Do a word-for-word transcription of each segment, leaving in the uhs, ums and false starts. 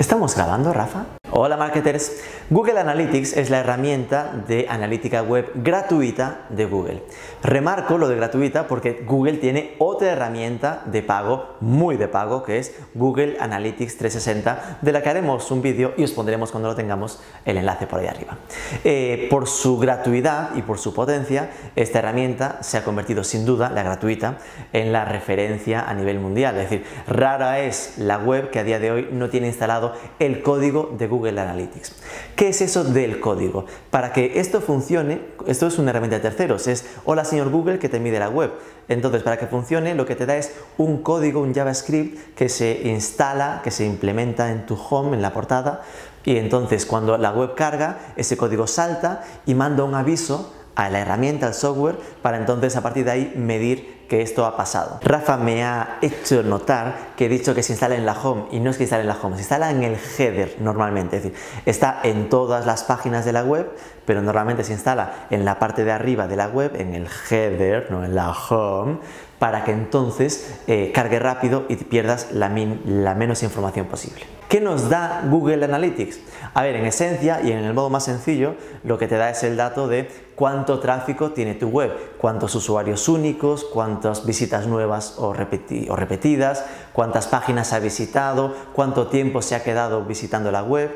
¿Estamos grabando, Rafa? Hola marketers, Google Analytics es la herramienta de analítica web gratuita de Google. Remarco lo de gratuita porque Google tiene otra herramienta de pago, muy de pago, que es Google Analytics trescientos sesenta, de la que haremos un vídeo y os pondremos cuando lo tengamos el enlace por ahí arriba. Eh, por su gratuidad y por su potencia, esta herramienta se ha convertido sin duda, la gratuita, en la referencia a nivel mundial. Es decir, rara es la web que a día de hoy no tiene instalado el código de Google Google Analytics. ¿Qué es eso del código? Para que esto funcione, esto es una herramienta de terceros, es hola señor Google que te mide la web. Entonces, para que funcione, lo que te da es un código, un JavaScript que se instala, que se implementa en tu home, en la portada, y entonces cuando la web carga, ese código salta y manda un aviso a la herramienta, al software, para entonces a partir de ahí medir que esto ha pasado. Rafa me ha hecho notar que he dicho que se instala en la home, y no es que instale en la home, se instala en el header normalmente, es decir, está en todas las páginas de la web, pero normalmente se instala en la parte de arriba de la web, en el header, no en la home, para que entonces eh, cargue rápido y pierdas la, min, la menos información posible. ¿Qué nos da Google Analytics? A ver, en esencia y en el modo más sencillo, lo que te da es el dato de cuánto tráfico tiene tu web, cuántos usuarios únicos, cuántas visitas nuevas o, repeti- o repetidas, cuántas páginas ha visitado, cuánto tiempo se ha quedado visitando la web.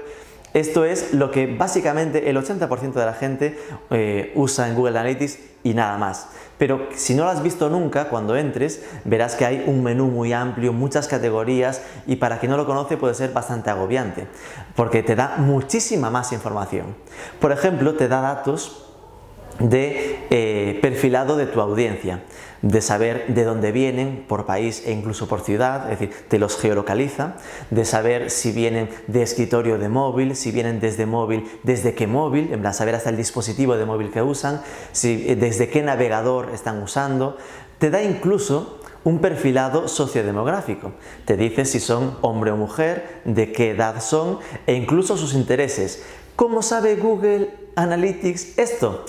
Esto es lo que básicamente el ochenta por ciento de la gente eh, usa en Google Analytics y nada más. Pero si no lo has visto nunca, cuando entres verás que hay un menú muy amplio, muchas categorías, y para quien no lo conoce puede ser bastante agobiante porque te da muchísima más información. Por ejemplo, te da datos de eh, perfilado de tu audiencia, de saber de dónde vienen, por país e incluso por ciudad, es decir, te los geolocaliza, de saber si vienen de escritorio, de móvil, si vienen desde móvil, desde qué móvil, en plan saber hasta el dispositivo de móvil que usan, si, eh, desde qué navegador están usando. Te da incluso un perfilado sociodemográfico, te dice si son hombre o mujer, de qué edad son e incluso sus intereses. ¿Cómo sabe Google Analytics esto?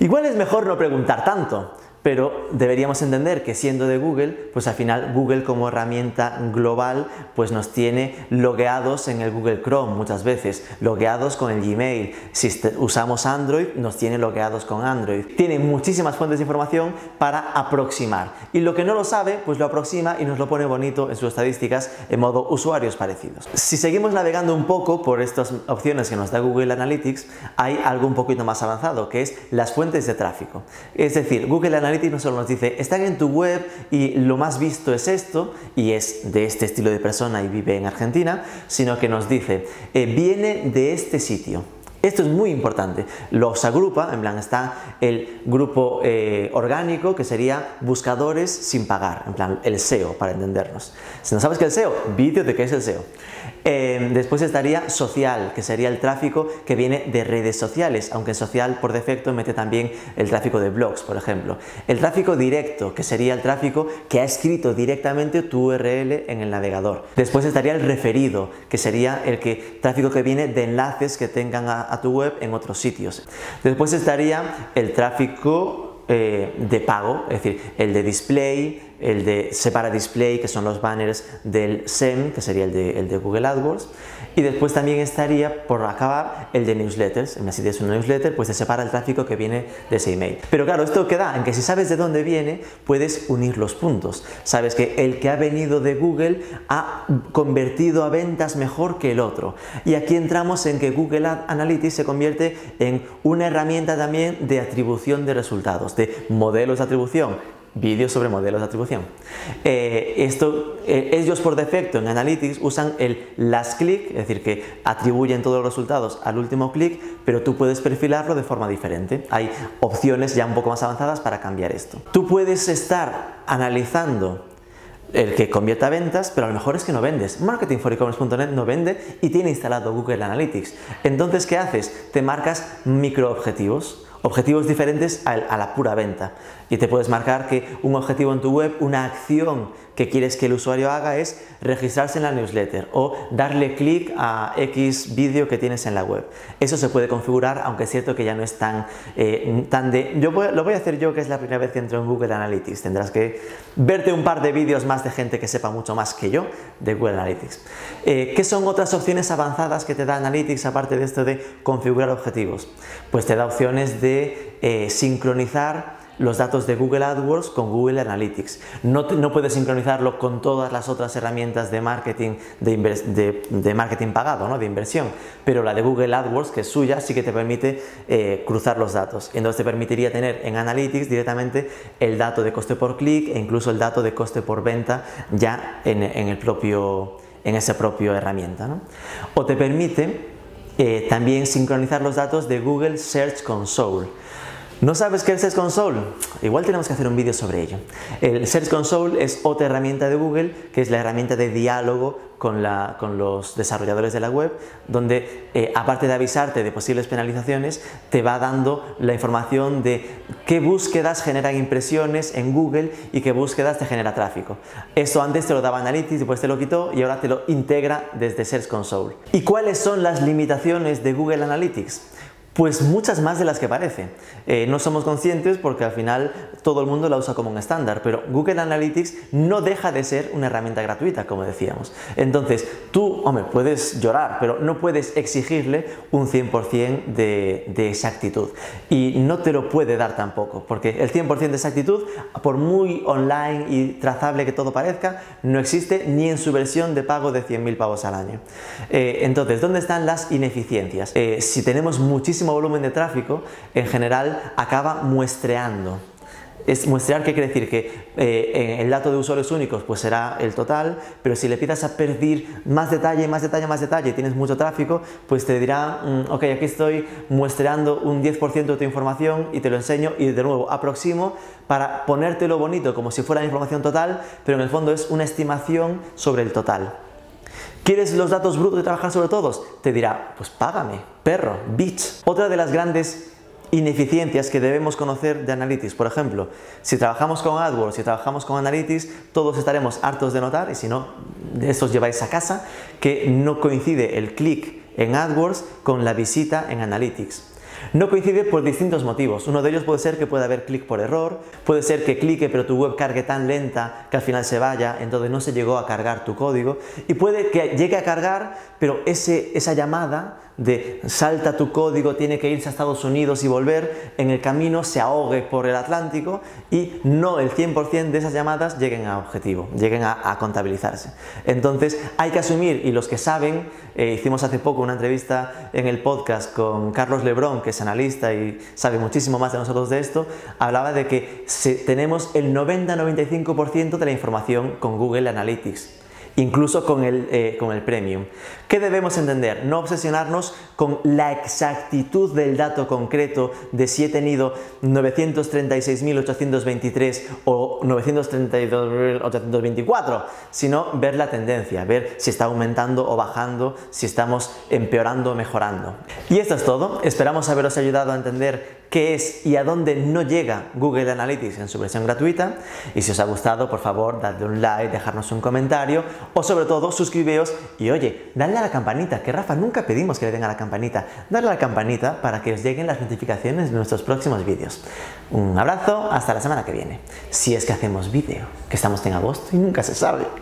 Igual es mejor no preguntar tanto, pero deberíamos entender que siendo de Google, pues al final Google como herramienta global pues nos tiene logueados en el Google Chrome muchas veces, logueados con el Gmail, si usamos Android nos tiene logueados con Android. Tiene muchísimas fuentes de información para aproximar, y lo que no lo sabe pues lo aproxima y nos lo pone bonito en sus estadísticas en modo usuarios parecidos. Si seguimos navegando un poco por estas opciones que nos da Google Analytics, hay algo un poquito más avanzado que es las fuentes de tráfico. Es decir, Google Analytics Analytics no solo nos dice, están en tu web y lo más visto es esto, y es de este estilo de persona y vive en Argentina, sino que nos dice, eh, viene de este sitio. Esto es muy importante. Los agrupa, en plan está el grupo eh, orgánico, que sería buscadores sin pagar, en plan el S E O, para entendernos. Si no sabes qué es el S E O, vídeo de qué es el S E O. Eh, después estaría social, que sería el tráfico que viene de redes sociales, aunque social por defecto mete también el tráfico de blogs, por ejemplo. El tráfico directo, que sería el tráfico que ha escrito directamente tu U R L en el navegador. Después estaría el referido, que sería el que, tráfico que viene de enlaces que tengan a a tu web en otros sitios. Después estaría el tráfico eh, de pago, es decir, el de display, el de separa display, que son los banners del S E M, que sería el de, el de Google AdWords, y después también estaría, por acabar, el de newsletters. En la si tienes un newsletter, pues te separa el tráfico que viene de ese email. Pero claro, esto queda en que si sabes de dónde viene, puedes unir los puntos. Sabes que el que ha venido de Google ha convertido a ventas mejor que el otro. Y aquí entramos en que Google Analytics se convierte en una herramienta también de atribución de resultados, de modelos de atribución. Vídeos sobre modelos de atribución. Eh, esto, eh, ellos por defecto en Analytics usan el last click, es decir, que atribuyen todos los resultados al último clic, pero tú puedes perfilarlo de forma diferente. Hay opciones ya un poco más avanzadas para cambiar esto. Tú puedes estar analizando el que convierta a ventas, pero a lo mejor es que no vendes. Marketing for e commerce punto net no vende y tiene instalado Google Analytics. Entonces, ¿qué haces? Te marcas microobjetivos. Objetivos diferentes a la pura venta, y te puedes marcar que un objetivo en tu web, una acción que quieres que el usuario haga es registrarse en la newsletter o darle clic a X vídeo que tienes en la web. Eso se puede configurar, aunque es cierto que ya no es tan, eh, tan de... Yo voy, lo voy a hacer yo, que es la primera vez que entro en Google Analytics. Tendrás que verte un par de vídeos más de gente que sepa mucho más que yo de Google Analytics. Eh, ¿Qué son otras opciones avanzadas que te da Analytics aparte de esto de configurar objetivos? Pues te da opciones de eh, sincronizar los datos de Google AdWords con Google Analytics. No, te, no puedes sincronizarlo con todas las otras herramientas de marketing, de, de, de marketing pagado, ¿no? De inversión, pero la de Google AdWords, que es suya, sí que te permite eh, cruzar los datos. Entonces te permitiría tener en Analytics directamente el dato de coste por clic e incluso el dato de coste por venta ya en, en el propio, en esa propia herramienta, ¿no? O te permite eh, también sincronizar los datos de Google Search Console. ¿No sabes qué es Search Console? Igual tenemos que hacer un vídeo sobre ello. El Search Console es otra herramienta de Google, que es la herramienta de diálogo con, la, con los desarrolladores de la web, donde eh, aparte de avisarte de posibles penalizaciones, te va dando la información de qué búsquedas generan impresiones en Google y qué búsquedas te genera tráfico. Esto antes te lo daba Analytics, después te lo quitó y ahora te lo integra desde Search Console. ¿Y cuáles son las limitaciones de Google Analytics? Pues muchas más de las que parece. Eh, no somos conscientes porque al final todo el mundo la usa como un estándar, pero Google Analytics no deja de ser una herramienta gratuita, como decíamos. Entonces tú, hombre, puedes llorar, pero no puedes exigirle un cien por cien de, de exactitud. Y no te lo puede dar tampoco, porque el cien por cien de exactitud, por muy online y trazable que todo parezca, no existe ni en su versión de pago de cien mil pavos al año. Eh, entonces, ¿dónde están las ineficiencias? Eh, si tenemos muchísimo volumen de tráfico, en general acaba muestreando. Es muestrear, ¿qué quiere decir? Que eh, el dato de usuarios únicos pues será el total, pero si le pidas a pedir más detalle, más detalle, más detalle y tienes mucho tráfico, pues te dirá, mm, ok, aquí estoy muestreando un diez por ciento de tu información y te lo enseño y de nuevo aproximo para ponértelo bonito como si fuera información total, pero en el fondo es una estimación sobre el total. ¿Quieres los datos brutos y trabajar sobre todos? Te dirá, pues págame, perro, bitch. Otra de las grandes ineficiencias que debemos conocer de Analytics, por ejemplo, si trabajamos con AdWords, si trabajamos con Analytics, todos estaremos hartos de notar, y si no, de estos lleváis a casa, que no coincide el clic en AdWords con la visita en Analytics. No coincide por distintos motivos. Uno de ellos puede ser que pueda haber clic por error, puede ser que clique pero tu web cargue tan lenta que al final se vaya, entonces no se llegó a cargar tu código, y puede que llegue a cargar, pero ese, esa llamada de salta tu código, tiene que irse a Estados Unidos y volver, en el camino se ahogue por el Atlántico y no el cien por cien de esas llamadas lleguen a objetivo, lleguen a, a contabilizarse. Entonces hay que asumir, y los que saben, eh, hicimos hace poco una entrevista en el podcast con Carlos Lebrón, que es analista y sabe muchísimo más de nosotros de esto, hablaba de que se, tenemos el noventa a noventa y cinco por ciento de la información con Google Analytics, incluso con el, eh, con el Premium. ¿Qué debemos entender? No obsesionarnos con la exactitud del dato concreto de si he tenido novecientos treinta y seis mil ochocientos veintitrés o novecientos treinta y dos mil ochocientos veinticuatro, sino ver la tendencia, ver si está aumentando o bajando, si estamos empeorando o mejorando. Y esto es todo. Esperamos haberos ayudado a entender qué es y a dónde no llega Google Analytics en su versión gratuita. Y si os ha gustado, por favor, dadle un like, dejarnos un comentario o sobre todo suscribíos y oye, dadle a la campanita, que Rafa, nunca pedimos que le den a la campanita. Dadle a la campanita para que os lleguen las notificaciones de nuestros próximos vídeos. Un abrazo, hasta la semana que viene. Si es que hacemos vídeo, que estamos en agosto y nunca se sabe.